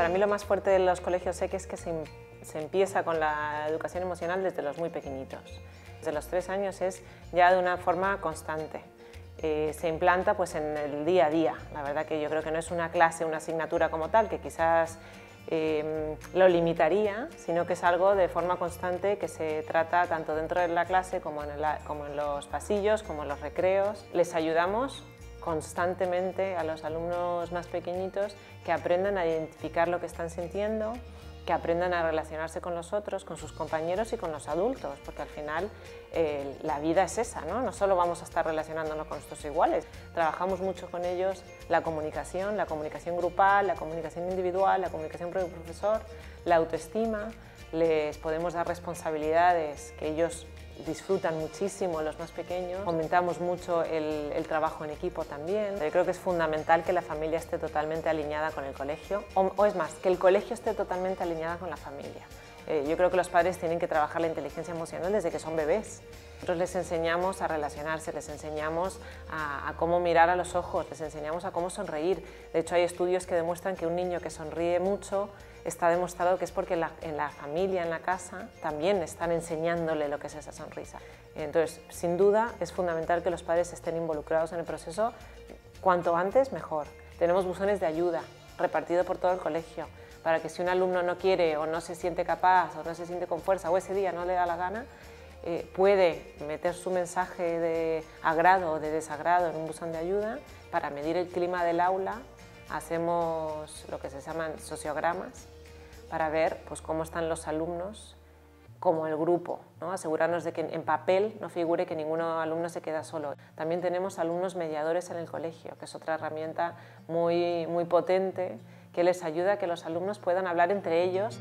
Para mí lo más fuerte de los colegios SEK es que se empieza con la educación emocional desde los muy pequeñitos. Desde los 3 años es ya de una forma constante. Se implanta pues, en el día a día. La verdad que yo creo que no es una clase, una asignatura como tal, que quizás lo limitaría, sino que es algo de forma constante que se trata tanto dentro de la clase como en los pasillos, como en los recreos. Les ayudamos constantemente a los alumnos más pequeñitos que aprendan a identificar lo que están sintiendo, que aprendan a relacionarse con los otros, con sus compañeros y con los adultos, porque al final la vida es esa, ¿no? No solo vamos a estar relacionándonos con nuestros iguales, trabajamos mucho con ellos la comunicación grupal, la comunicación individual, la comunicación con el profesor, la autoestima, les podemos dar responsabilidades que ellos disfrutan muchísimo los más pequeños, aumentamos mucho el trabajo en equipo también. Yo creo que es fundamental que la familia esté totalmente alineada con el colegio, o es más, que el colegio esté totalmente alineada con la familia. Yo creo que los padres tienen que trabajar la inteligencia emocional desde que son bebés. Nosotros les enseñamos a relacionarse, les enseñamos a cómo mirar a los ojos, les enseñamos a cómo sonreír. De hecho, hay estudios que demuestran que un niño que sonríe mucho está demostrado que es porque en la familia, en la casa, también están enseñándole lo que es esa sonrisa. Entonces, sin duda, es fundamental que los padres estén involucrados en el proceso. Cuanto antes, mejor. Tenemos buzones de ayuda repartido por todo el colegio, para que si un alumno no quiere o no se siente capaz o no se siente con fuerza o ese día no le da la gana, puede meter su mensaje de agrado o de desagrado en un buzón de ayuda. Para medir el clima del aula hacemos lo que se llaman sociogramas para ver pues, cómo están los alumnos como el grupo, ¿no? Asegurarnos de que en papel no figure que ningún alumno se queda solo. También tenemos alumnos mediadores en el colegio, que es otra herramienta muy potente que les ayuda a que los alumnos puedan hablar entre ellos.